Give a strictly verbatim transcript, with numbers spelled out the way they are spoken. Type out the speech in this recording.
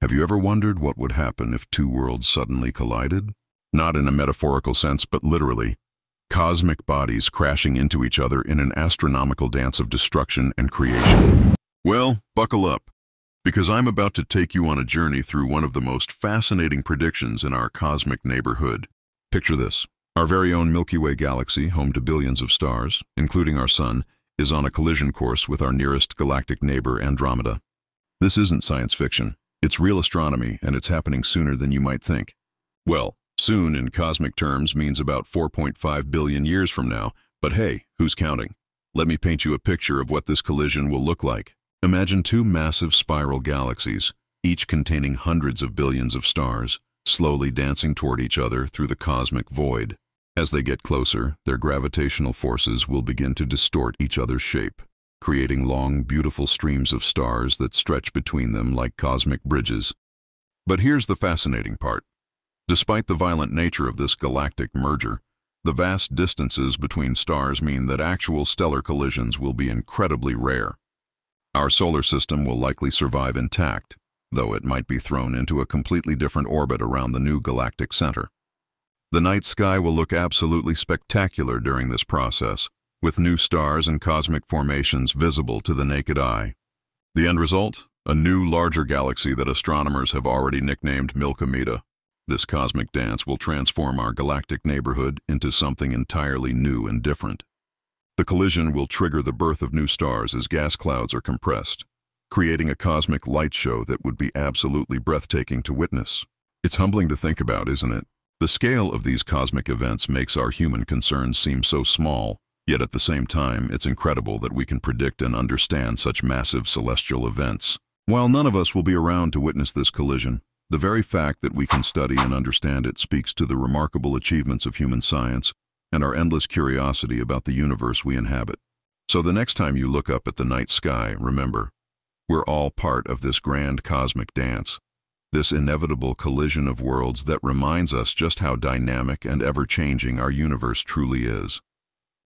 Have you ever wondered what would happen if two worlds suddenly collided? Not in a metaphorical sense, but literally. Cosmic bodies crashing into each other in an astronomical dance of destruction and creation. Well, buckle up, because I'm about to take you on a journey through one of the most fascinating predictions in our cosmic neighborhood. Picture this. Our very own Milky Way galaxy, home to billions of stars, including our sun, is on a collision course with our nearest galactic neighbor, Andromeda. This isn't science fiction. It's real astronomy, and it's happening sooner than you might think. Well, soon in cosmic terms means about four point five billion years from now, but hey, who's counting? Let me paint you a picture of what this collision will look like. Imagine two massive spiral galaxies, each containing hundreds of billions of stars, slowly dancing toward each other through the cosmic void. As they get closer, their gravitational forces will begin to distort each other's shape, creating long, beautiful streams of stars that stretch between them like cosmic bridges. But here's the fascinating part. Despite the violent nature of this galactic merger, the vast distances between stars mean that actual stellar collisions will be incredibly rare. Our solar system will likely survive intact, though it might be thrown into a completely different orbit around the new galactic center. The night sky will look absolutely spectacular during this process, with new stars and cosmic formations visible to the naked eye. The end result? A new, larger galaxy that astronomers have already nicknamed Milkomeda. This cosmic dance will transform our galactic neighborhood into something entirely new and different. The collision will trigger the birth of new stars as gas clouds are compressed, creating a cosmic light show that would be absolutely breathtaking to witness. It's humbling to think about, isn't it? The scale of these cosmic events makes our human concerns seem so small, yet at the same time, it's incredible that we can predict and understand such massive celestial events. While none of us will be around to witness this collision, the very fact that we can study and understand it speaks to the remarkable achievements of human science and our endless curiosity about the universe we inhabit. So the next time you look up at the night sky, remember, we're all part of this grand cosmic dance, this inevitable collision of worlds that reminds us just how dynamic and ever-changing our universe truly is.